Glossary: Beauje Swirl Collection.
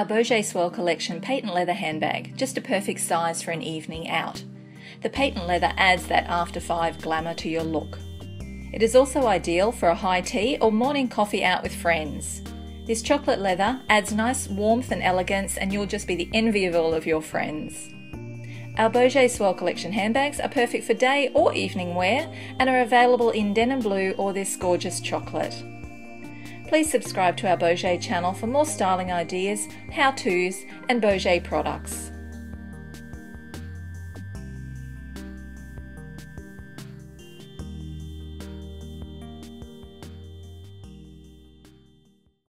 our Beauje Swirl Collection patent leather handbag, just a perfect size for an evening out. The patent leather adds that after 5 glamour to your look. It is also ideal for a high tea or morning coffee out with friends. This chocolate leather adds nice warmth and elegance, and you'll just be the envy of all of your friends. Our Beauje Swirl Collection handbags are perfect for day or evening wear and are available in denim blue or this gorgeous chocolate. Please subscribe to our Beauje channel for more styling ideas, how-tos and Beauje products.